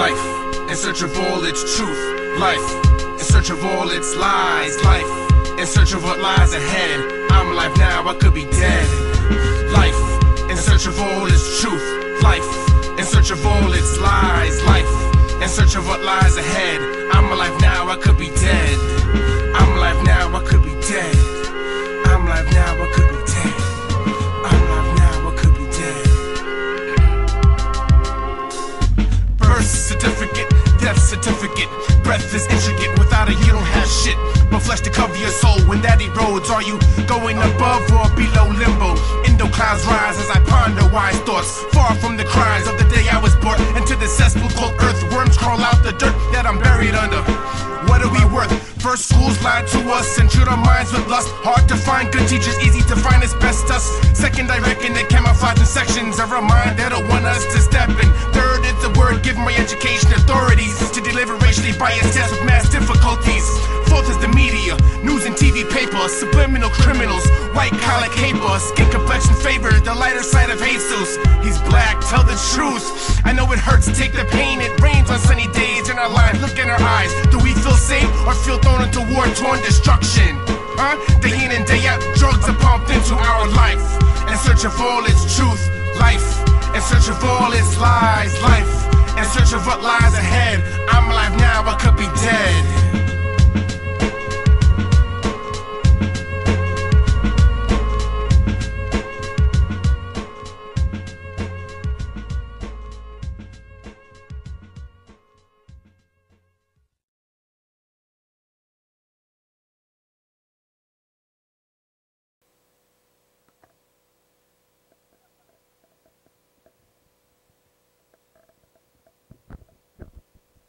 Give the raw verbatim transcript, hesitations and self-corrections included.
Life, in search of all its truth. Life, in search of all its lies. Life, in search of what lies ahead. I'm alive now, I could be dead. Life, in search of all its truth. Life, in search of all its lies. Life, in search of what lies ahead. I'm alive now, I could be dead. I'm alive now, I could be dead. I'm alive now, I could be dead. I'm alive now, I could be dead. Birth certificate, death certificate. Breath is intricate, without it you don't have shit but flesh to cover your soul. When that erodes, are you going above or below limbo? Indo clouds rise as I ponder wise thoughts, far from the cries of the day I was born. Into the cesspool called earth, worms crawl out the dirt that I'm buried under. What are we worth? First schools lied to us and chewed our minds with lust. Hard to find good teachers, easy to find as best us. Second I reckon they camouflage in sections, a reminder they don't want us to step in. Third is the word given by education authorities to deliver racially biased tests with mass difficulties. Fourth is the media, news and T V paper, subliminal criminals, white collar caper, skin complexion favors the lighter side of Jesus. He's black, tell the truth, I know it hurts, take the pain. It rains on sunny days in our lives, look in our eyes. Do we feel safe or feel thrown into war-torn destruction? Huh? Day in and day out, drugs are pumped into our life, in search of all its